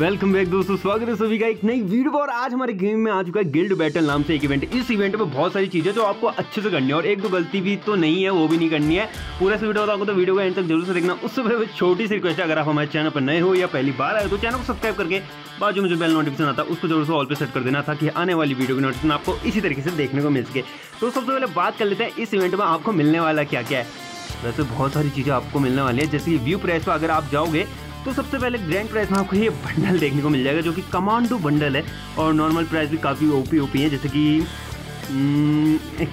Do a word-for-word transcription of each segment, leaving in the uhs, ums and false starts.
Welcome back दोस्तों, स्वागत है सभी का एक नई वीडियो। और आज हमारे गेम में आ चुका है गिल्ड बैटल नाम से एक इवेंट। इस इवेंट में बहुत सारी चीजें जो आपको अच्छे से करनी है और एक दो गलती भी तो नहीं है, वो भी नहीं करनी है। पूरा से वीडियो बताऊंगा तो वीडियो को एंड तक जरूर से देखना। उससे पहले छोटी सी रिक्वेस्ट है, अगर आप हमारे चैनल पर नए हो या पहली बार आए तो चैनल को सब्सक्राइब करके बाजू में जो बेल नोटिफिकेशन आता है उसको जरूर से ऑल पे सेट कर देना, ताकि आने वाली वीडियो की नोटिफिकेशन आपको इसी तरीके से देखने को मिल सके। तो सबसे पहले बात कर लेते हैं इस इवेंट में आपको मिलने वाला क्या क्या है। वैसे बहुत सारी चीज़ें आपको मिलने वाली है, जैसे कि व्यू प्राइस पर अगर आप जाओगे तो सबसे पहले ग्रैंड प्राइस में आपको ये बंडल देखने को मिल जाएगा, जो कि कमांडो बंडल है। और नॉर्मल प्राइस भी काफ़ी ओपी ओपी है, जैसे कि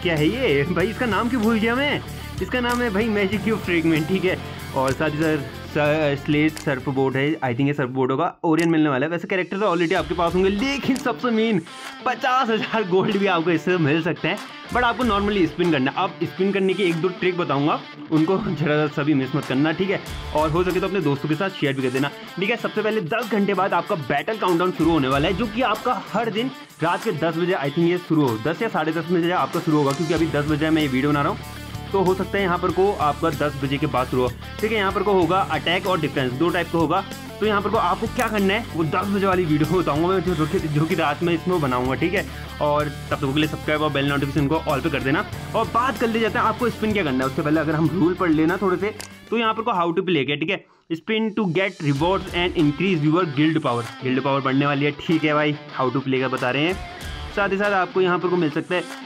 क्या है ये भाई, इसका नाम क्यों भूल गया मैं। इसका नाम है भाई मैजिक क्यूब फ्रेगमेंट, ठीक है। और साथ ही साथ स्लेट सर्फ बोर्ड है, आई थिंक ये सर्फ बोर्ड होगा। ओरियन मिलने वाला है। वैसे कैरेक्टर तो ऑलरेडी आपके पास होंगे, लेकिन सबसे मेन पचास हज़ार गोल्ड भी आपको इससे मिल सकते हैं। बट आपको नॉर्मली स्पिन करना है। आप स्पिन करने की एक दो ट्रिक बताऊंगा, उनको जरा जरा सभी मिस मत करना, ठीक है। और हो सके तो अपने दोस्तों के साथ शेयर भी कर देना, ठीक है। सबसे पहले दस घंटे बाद आपका बैटल काउंटडाउन शुरू होने वाला है, जो कि आपका हर दिन रात के दस बजे आई थिंक ये शुरू हो, दस या साढ़े दस बजे आपका शुरू होगा, क्योंकि अभी दस बजे मैं ये वीडियो बना रहा हूँ। तो हो सकता है यहाँ पर को आपका दस बजे के बाद शुरू हो, ठीक है। यहाँ पर को होगा अटैक और डिफेंस, दो टाइप का होगा। तो यहाँ पर को आपको क्या करना है वो दस बजे वाली वीडियो बताऊंगा मैं, जो जो कि रात में इसमें बनाऊंगा, ठीक है। और तब तक के लिए सब्सक्राइब और बेल नोटिफिकेशन को ऑल पे कर देना। और बात कर ली जाता है आपको स्पिन क्या करना है। उससे पहले अगर हम रूल पढ़ लेना थोड़े से, तो यहाँ पर को हाउ टू प्ले किया, ठीक है। Spin to get rewards and increase your guild power, guild power बढ़ने वाली है, ठीक है भाई। हाउ टू प्ले का बता रहे हैं। साथ ही साथ आपको यहाँ पर को मिल सकता है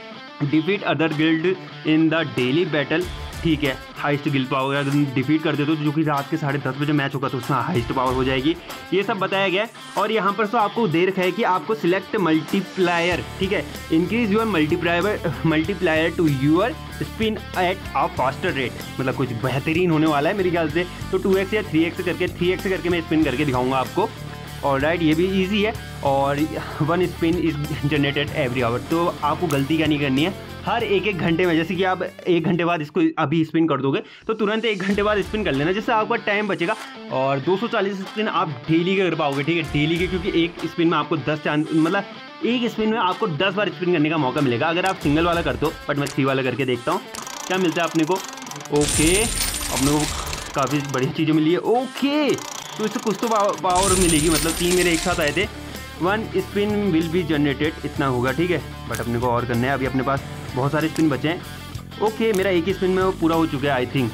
defeat other guild in the daily battle, ठीक है। हाइस्ट गिल्ड पावर अगर डिफीट कर देते हो, जो कि रात के साढ़े दस बजे मैच होगा, तो उसमें हाइस्ट पावर हो जाएगी, ये सब बताया गया है। और यहाँ पर तो आपको दे रखा है कि आपको सिलेक्ट मल्टीप्लायर, ठीक है, increase your multiplier multiplier to your spin at a faster rate. मतलब कुछ बेहतरीन होने वाला है मेरे ख्याल से, तो टू एक्स या थ्री एक्स करके थ्री एक्स करके मैं स्पिन करके दिखाऊंगा आपको। और राइट, ये भी इजी है। और one spin is generated every hour, तो आपको गलती क्या नहीं करनी है हर एक एक घंटे में। जैसे कि आप एक घंटे बाद इसको अभी स्पिन कर दोगे तो तुरंत एक घंटे बाद स्पिन कर लेना, जिससे आपका टाइम बचेगा। और दो सौ चालीस स्पिन आप डेली के कर पाओगे, ठीक है, डेली के, क्योंकि एक स्पिन में आपको दस चांस मतलब एक स्पिन में आपको दस बार स्पिन करने का मौका मिलेगा, अगर आप सिंगल वाला करते हो। बट मैं थ्री वाला करके देखता हूँ क्या मिलता है अपने को। ओके, अपने को काफ़ी बढ़िया चीज़ें मिली है। ओके, तो इससे कुछ तो पावर मिलेगी, मतलब तीन मेरे एक साथ आए थे। One spin will be generated, इतना होगा, ठीक है। बट अपने को और करना है, अभी अपने पास बहुत सारे स्पिन बचे हैं। ओके, मेरा एक ही स्पिन में वो पूरा हो चुका है आई थिंक।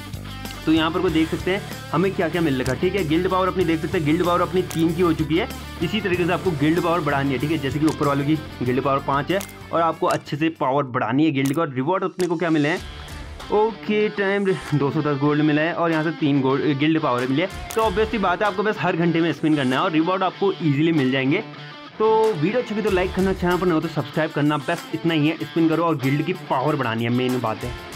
तो यहाँ पर को देख सकते हैं हमें क्या क्या मिल रहा है, ठीक है। गिल्ड पावर अपनी देख सकते हैं, गिल्ड पावर अपनी तीन की हो चुकी है। इसी तरीके से आपको गिल्ड पावर बढ़ानी है, ठीक है। जैसे कि ऊपर वालों की गिल्ड पावर पाँच है और आपको अच्छे से पावर बढ़ानी है गिल्ड का। और रिवॉर्ड अपने को क्या मिले हैं, ओके टाइम दो सौ दस गोल्ड मिला है और यहाँ से तीन गोल्ड गिल्ड पावर मिले। तो ऑब्वियसली बात है आपको बस हर घंटे में स्पिन करना है और रिवॉर्ड आपको इजीली मिल जाएंगे। तो वीडियो अच्छी लगी तो लाइक करना, चैनल पर नहीं हो तो सब्सक्राइब करना। बस इतना ही है, स्पिन करो और गिल्ड की पावर बढ़ानी है, मेन बात है।